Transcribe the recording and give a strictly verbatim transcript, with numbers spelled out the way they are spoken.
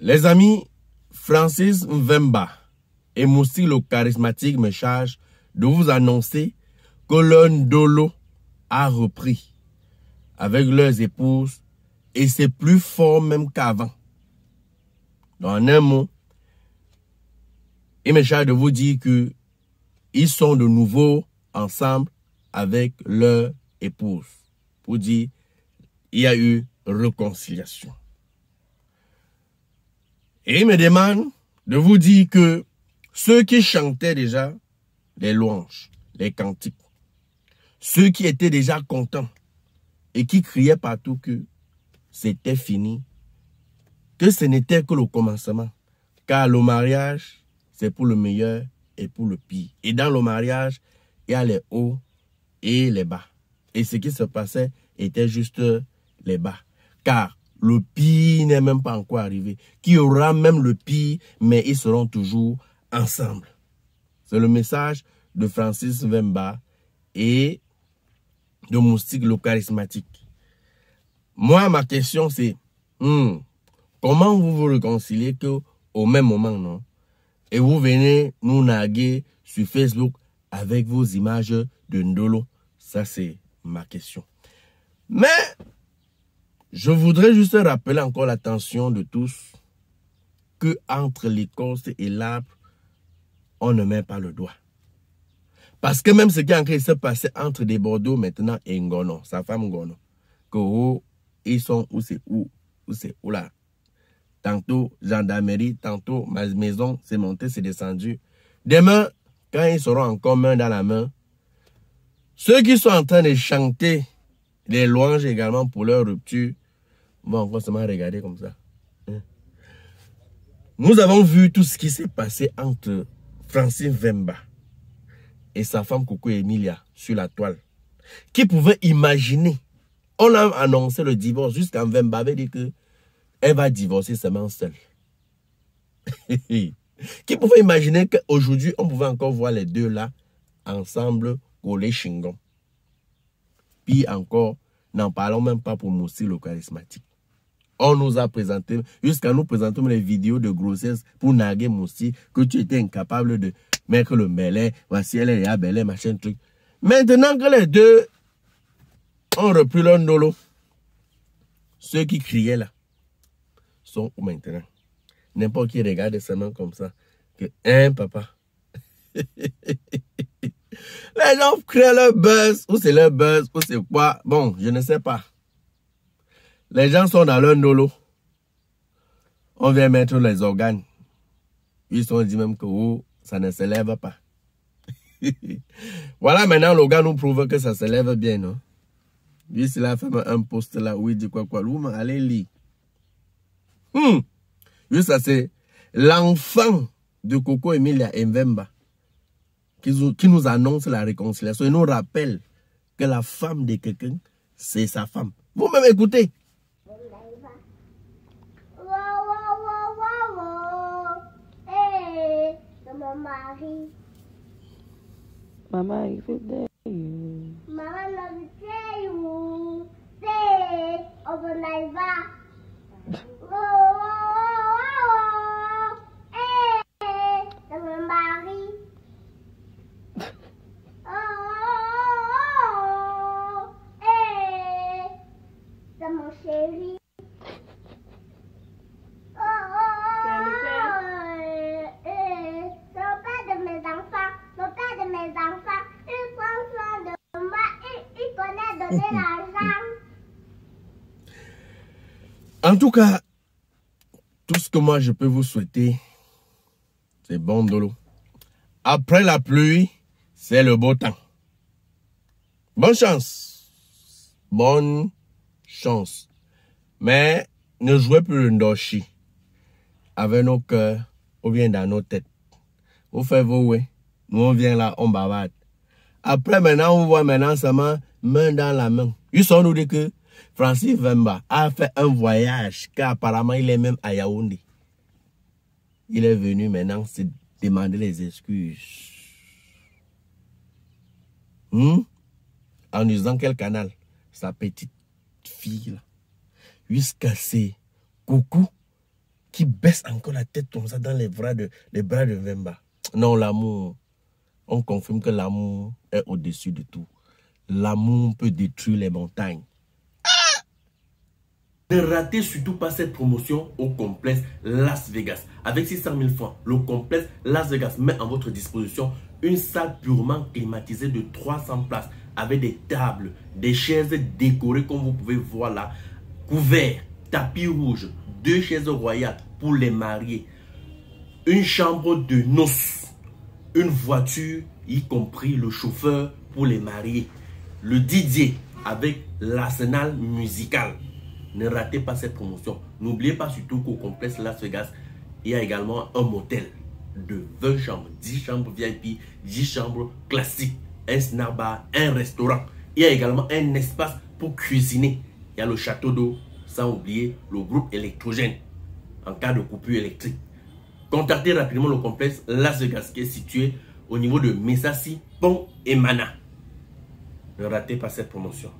Les amis, Francis Mvemba et Moustik le Karismatik me chargent de vous annoncer que le Ndolo a repris avec leurs épouses et c'est plus fort même qu'avant. En un mot, il me charge de vous dire que ils sont de nouveau ensemble avec leur épouse. Pour dire, il y a eu réconciliation. Et il me demande de vous dire que ceux qui chantaient déjà les louanges, les cantiques, ceux qui étaient déjà contents et qui criaient partout que c'était fini, que ce n'était que le commencement. Car le mariage, c'est pour le meilleur et pour le pire. Et dans le mariage, il y a les hauts et les bas. Et ce qui se passait était juste les bas. Car le pire n'est même pas encore arrivé. Qu'il y aura même le pire, mais ils seront toujours ensemble. C'est le message de Francis Mvemba et de Moustik le Karismatik. Moi, ma question, c'est hmm, comment vous vous réconciliez que au même moment, non? Et vous venez nous narguer sur Facebook avec vos images de Ndolo. Ça, c'est ma question. Mais je voudrais juste rappeler encore l'attention de tous que entre l'écorce et l'arbre, on ne met pas le doigt. Parce que même ce qui est en train de se passer entre des Bordeaux maintenant et Ngono, sa femme Ngono, que oh, ils sont où c'est où, où c'est où là. Tantôt gendarmerie, tantôt ma maison, c'est monté, c'est descendu. Demain, quand ils seront encore main dans la main, ceux qui sont en train de chanter les louanges également pour leur rupture vont encore seulement regarder comme ça. Nous avons vu tout ce qui s'est passé entre Francis Mvemba et sa femme Coco Emilia sur la toile. Qui pouvait imaginer? On a annoncé le divorce jusqu'à Mvemba avait dit que elle va divorcer seulement seule. Qui pouvait imaginer qu'aujourd'hui, on pouvait encore voir les deux là, ensemble, collés chingon. Puis encore, n'en parlons même pas pour Moustik le Karismatik. On nous a présenté, jusqu'à nous présenter les vidéos de grossesse pour narguer Moustik, que tu étais incapable de mettre le mêlé, voici elle est là, belé, machin, truc. Maintenant que les deux ont repris leur Ndolo, ceux qui criaient là, sont où maintenant? N'importe qui regarde seulement comme ça. Que, hein, papa? Les gens créent leur buzz. Ou c'est leur buzz, ou c'est quoi? Bon, je ne sais pas. Les gens sont dans leur Ndolo. On vient mettre les organes. Ils sont dit même que oh, ça ne s'élève pas. Voilà, maintenant, l'organe nous prouve que ça s'élève bien, non? Lui, s'il a fait un post là où il dit quoi, quoi. Vous allez lire. Hum, oui, ça c'est l'enfant de Coco Emilia et Mvemba qui, qui nous annonce la réconciliation et nous rappelle que la femme de quelqu'un, c'est sa femme. Vous-même écoutez. Maman, il fait Maman, en tout cas, tout ce que moi je peux vous souhaiter, c'est bon Ndolo. Après la pluie, c'est le beau temps. Bonne chance. Bonne chance. Mais ne jouez plus le ndoshi avec nos cœurs ou bien dans nos têtes. Vous faites vos ouais. Nous on vient là, on bavarde. Après maintenant, on voit maintenant seulement main dans la main. Ils sont nous dit que Francis Mvemba a fait un voyage car apparemment il est même à Yaoundé. Il est venu maintenant se demander les excuses. Hmm? En usant quel canal? Sa petite fille là. Jusqu'à ses coucou qui baisse encore la tête comme ça dans les bras de, les bras de Mvemba. Non, l'amour, on confirme que l'amour est au-dessus de tout. L'amour peut détruire les montagnes. Ah! Ne ratez surtout pas cette promotion au complexe Las Vegas. Avec six cent mille francs, le complexe Las Vegas met en votre disposition une salle purement climatisée de trois cents places avec des tables, des chaises décorées comme vous pouvez voir là, couverts, tapis rouge, deux chaises royales pour les mariés, une chambre de noces, une voiture, y compris le chauffeur pour les mariés, le D J avec l'arsenal musical. Ne ratez pas cette promotion. N'oubliez pas surtout qu'au complexe Las Vegas, il y a également un motel de vingt chambres, dix chambres V I P, dix chambres classiques, un snack bar, un restaurant. Il y a également un espace pour cuisiner. Il y a le château d'eau, sans oublier le groupe électrogène en cas de coupure électrique. Contactez rapidement le complexe Las Vegas qui est situé au niveau de Messasi, Pont et Mana. Ne ratez pas cette promotion.